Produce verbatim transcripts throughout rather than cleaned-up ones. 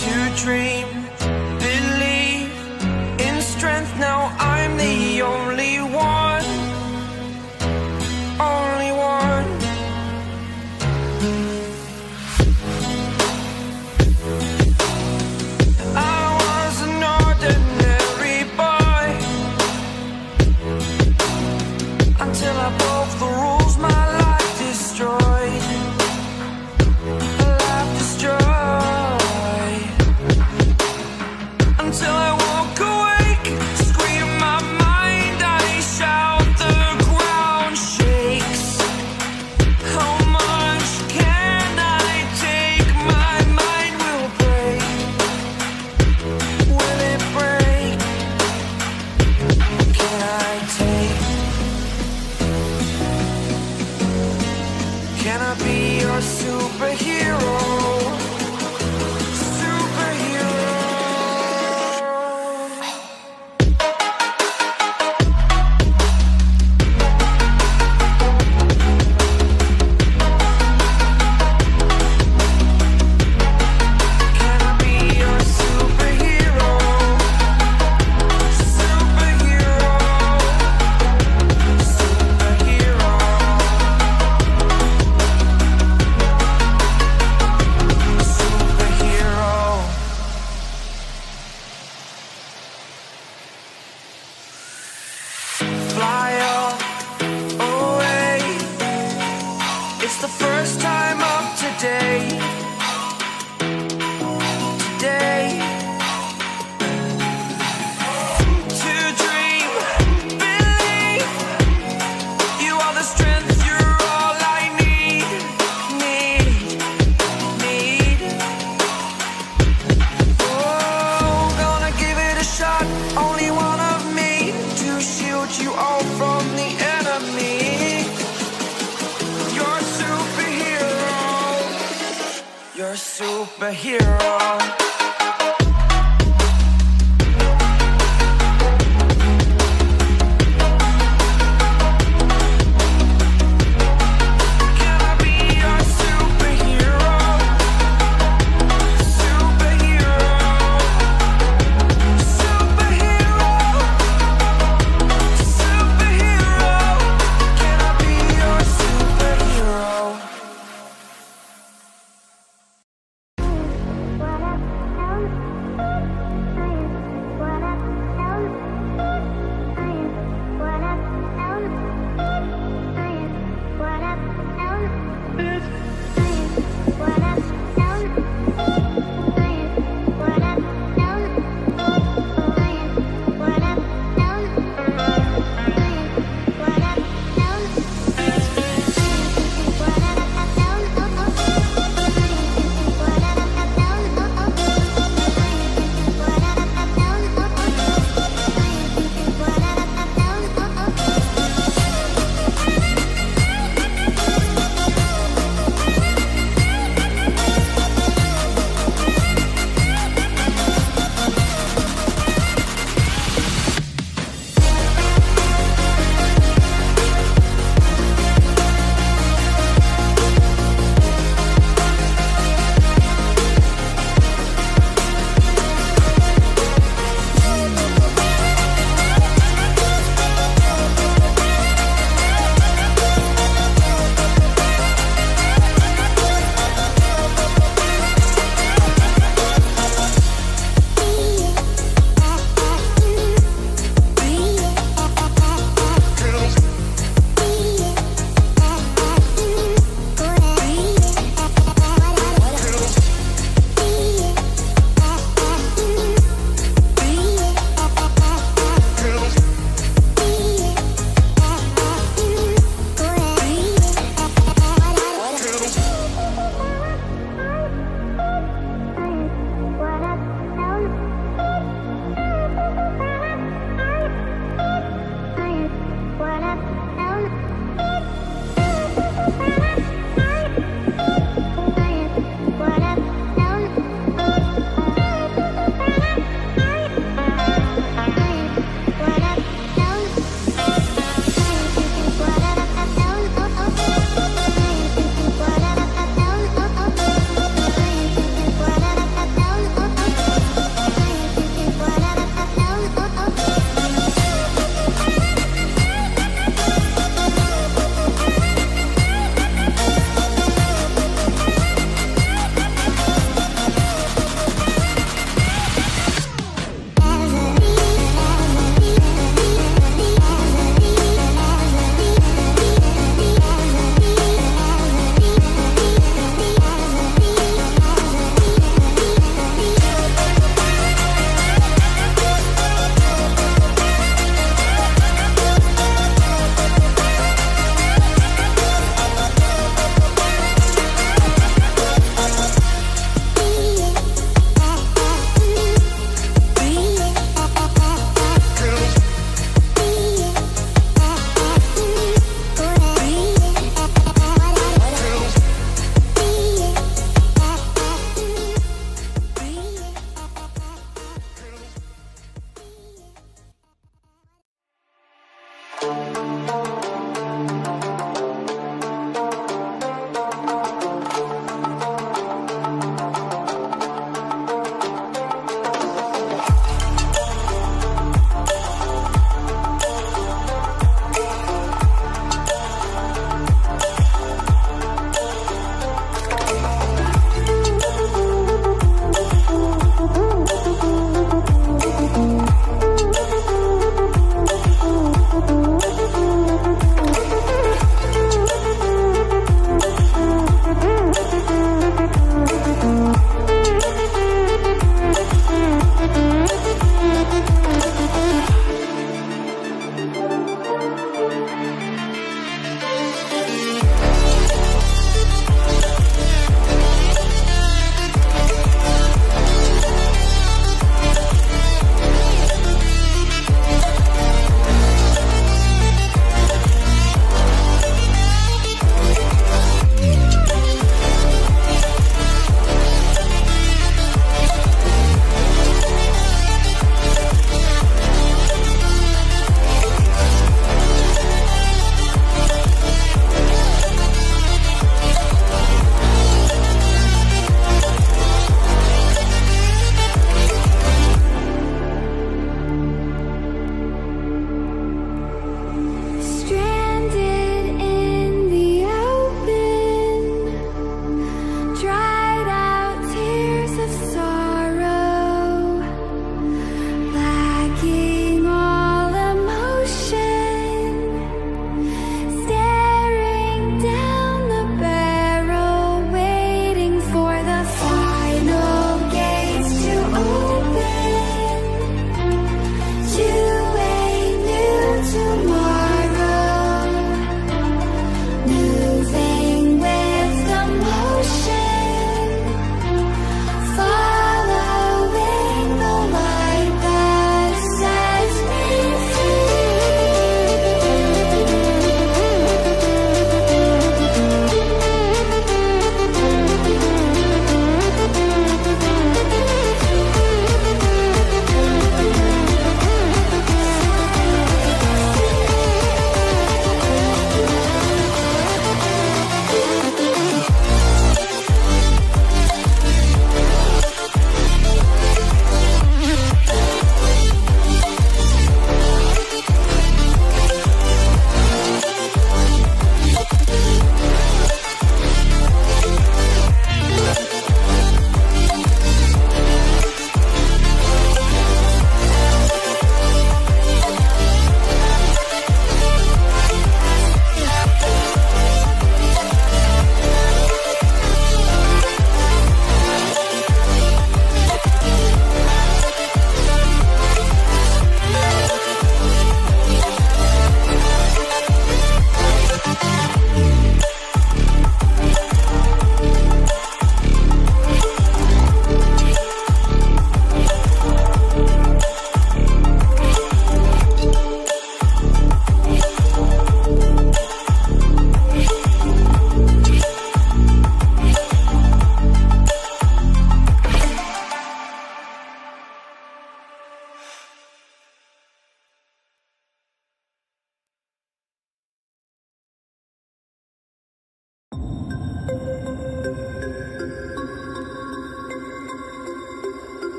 To dream, believe in strength. Now I'm the only one, only one. I was an ordinary boy until I broke the rules. My life destroyed, my life destroyed, until I woke awake, scream my mind, I shout, the ground shakes. How much can I take? My mind will break. Will it break? Can I take? Can I be your superhero? It's the first time of today, today. You're a superhero.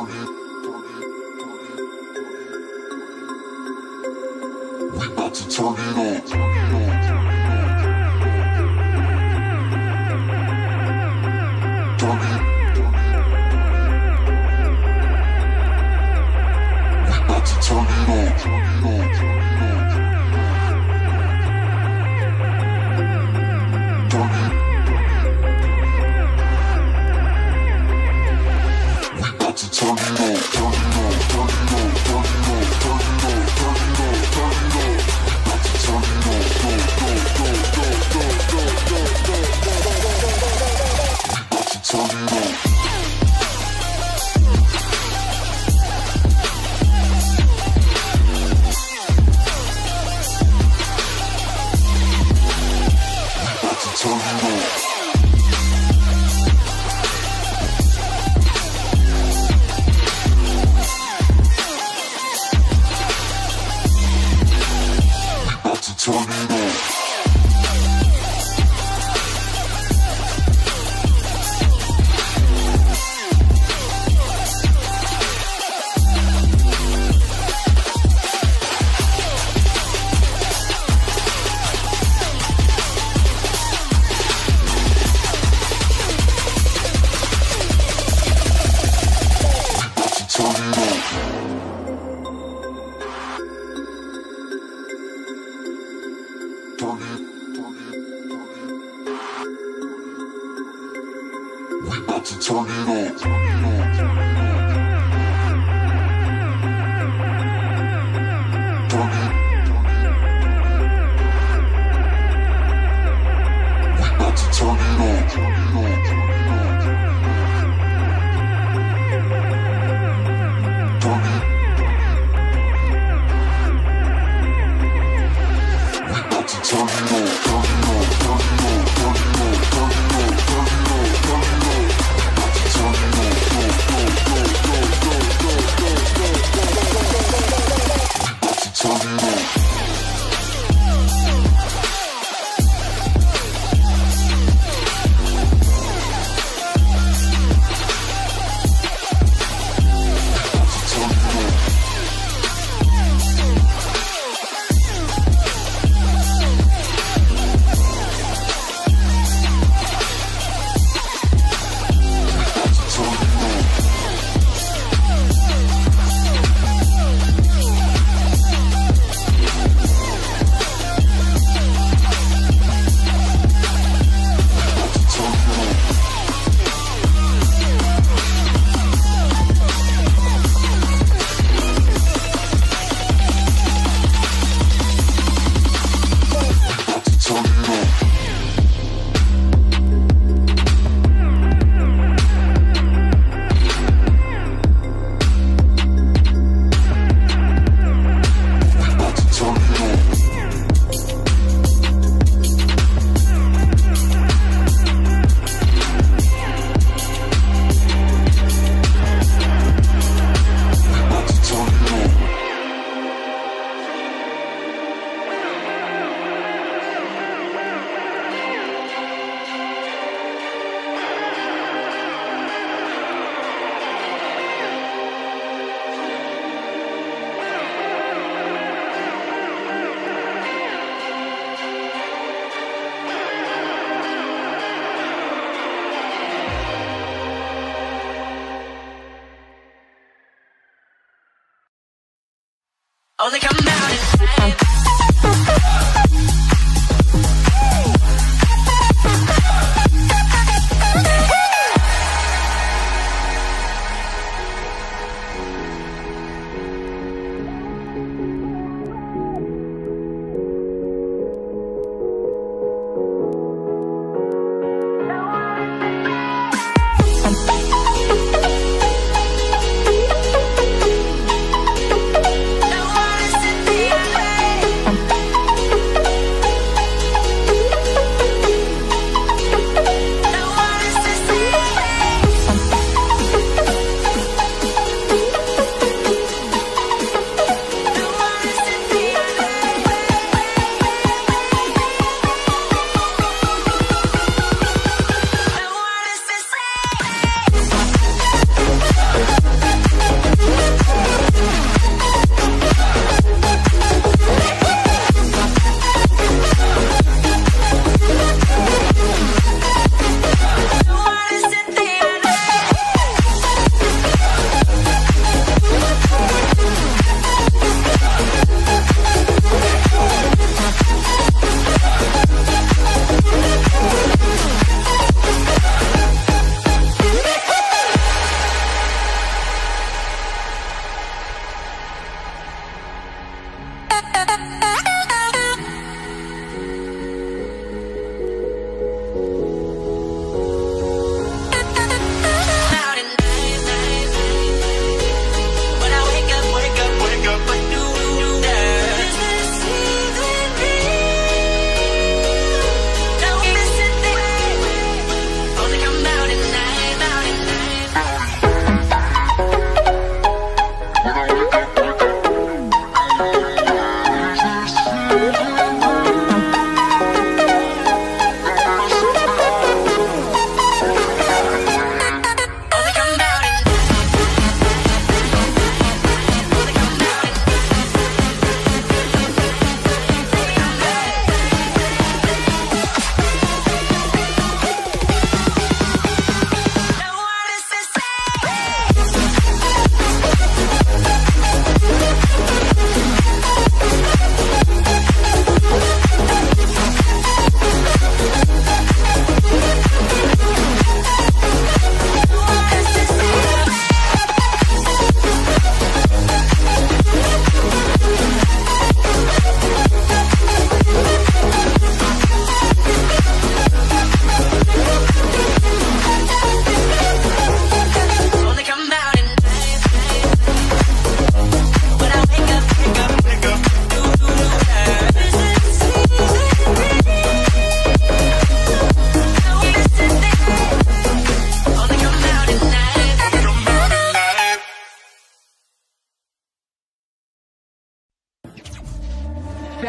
We about to turn it on. Oh, they come out and play. I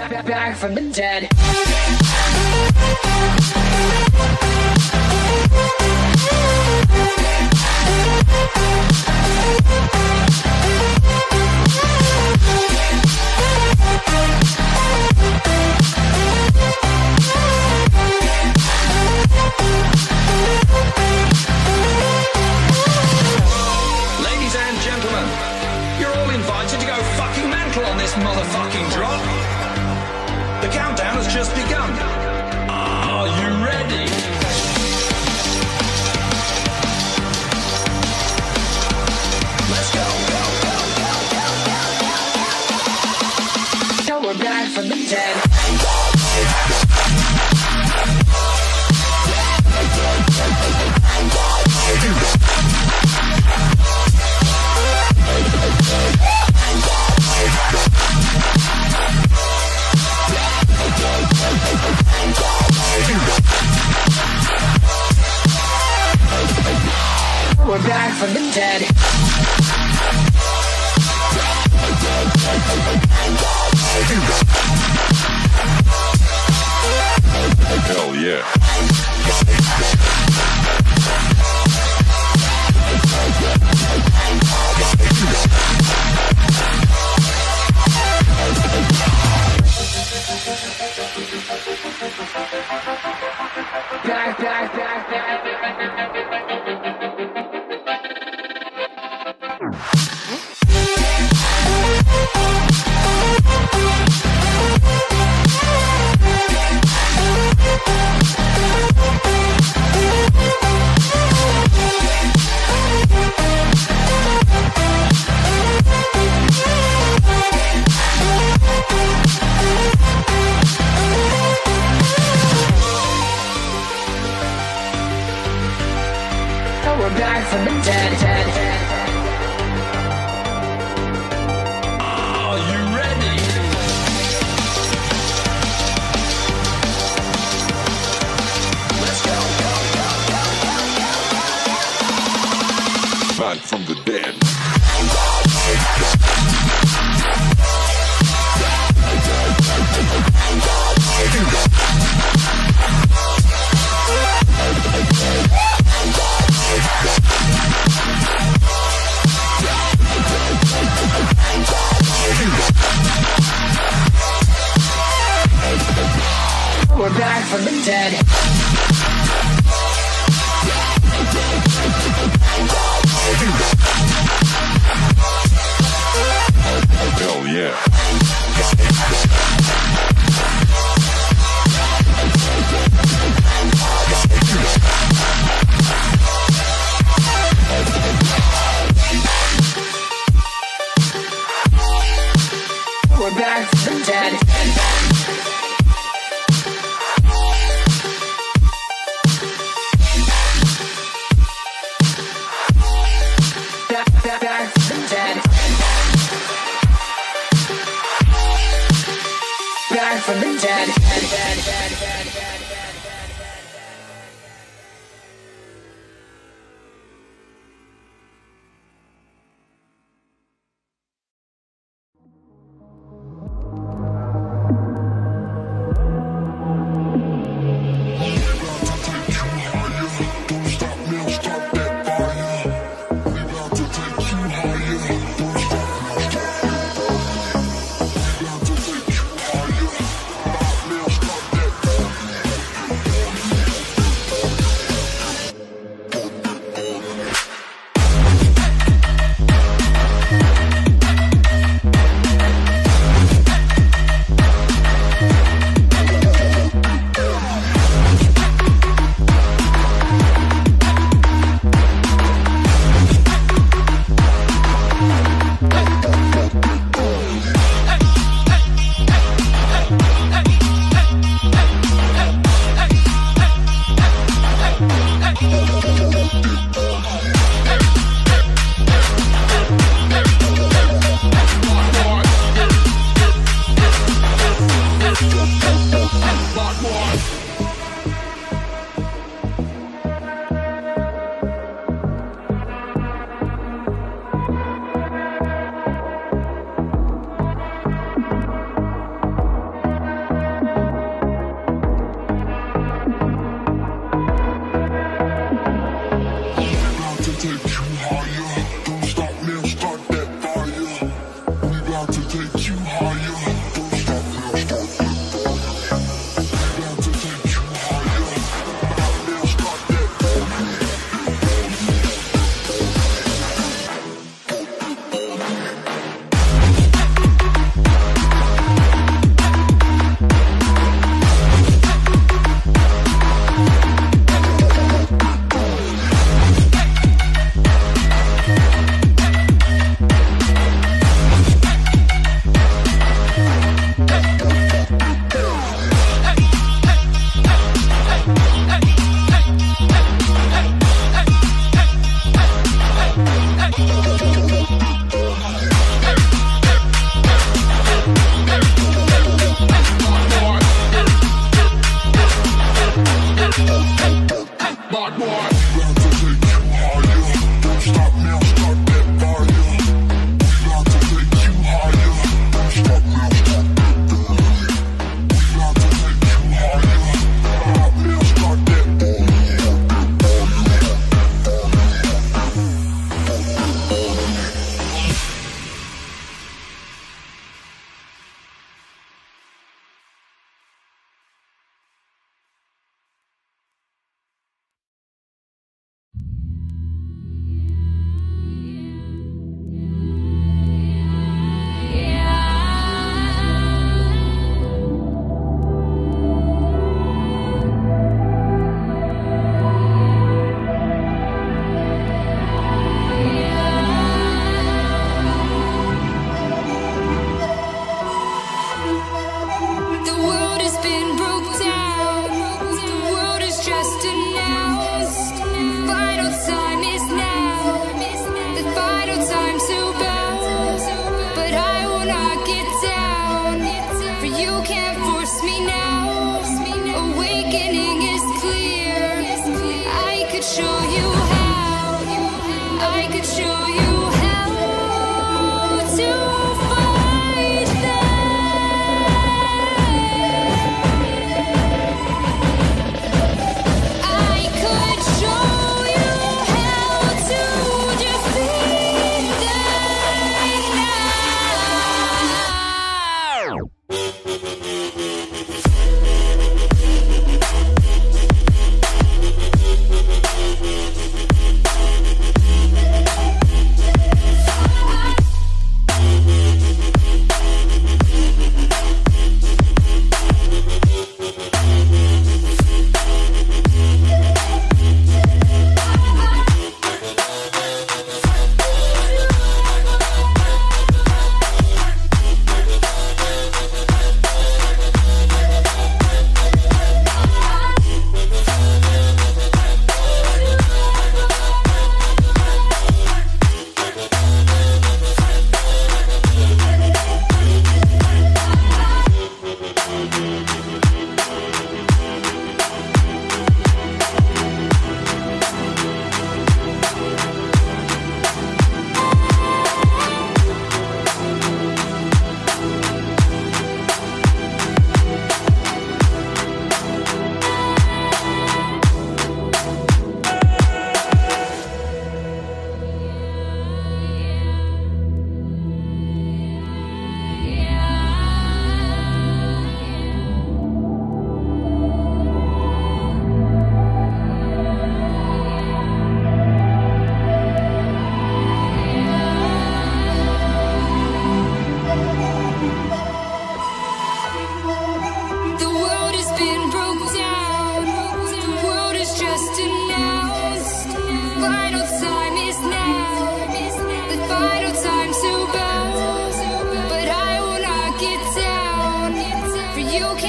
Back, back from the dead. Ladies and gentlemen, you're all invited to go fucking mental on this motherfucking drop. The countdown has just begun. Are you ready? We're back from the dead. Hell yeah. Back, back, back, back, back, back. We're back from the dead, dead, dead. Are you ready? Let's go, go, go, go, go, go, go, go. Back from the dead. We're back from the dead. Hell yeah. We're From the dead.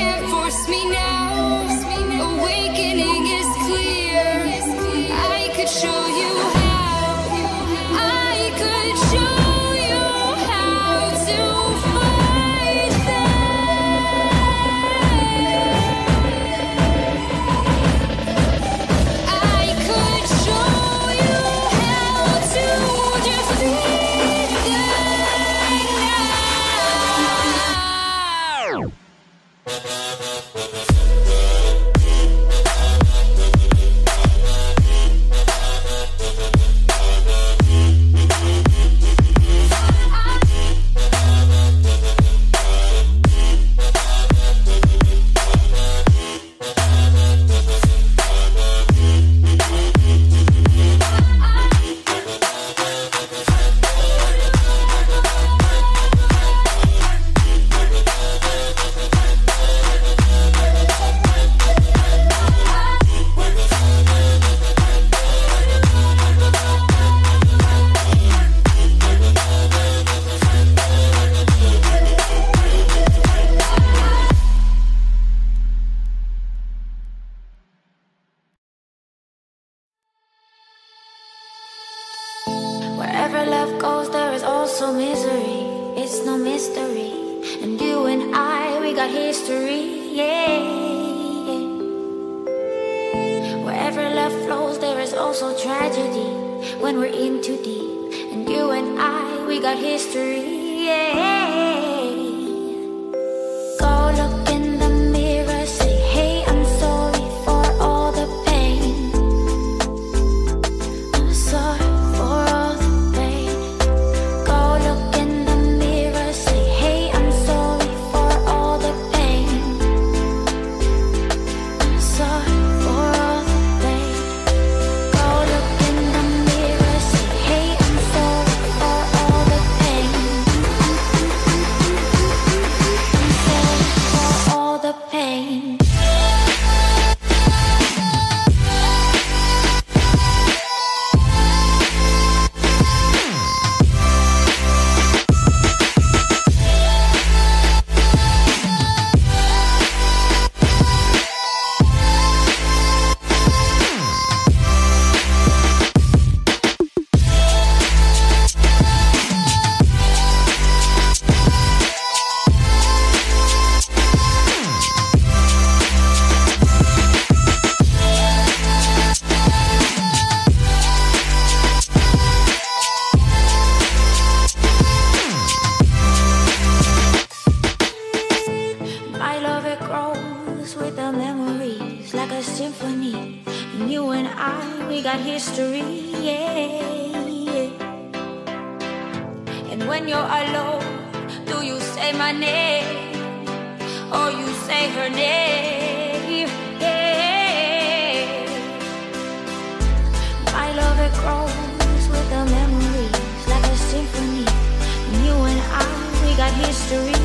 can't force me now. Awakening is clear. I could show you how. I could show you how to fight them. I could show you how to defeat them now. Wherever love goes, there is also misery. It's no mystery. And you and I, we got history, yeah, yeah. Wherever love flows, there is also tragedy. When we're in too deep. And you and I, we got history, yeah. Go look in the mirror, say, hey, I'm sorry for all the pain. I'm sorry. History.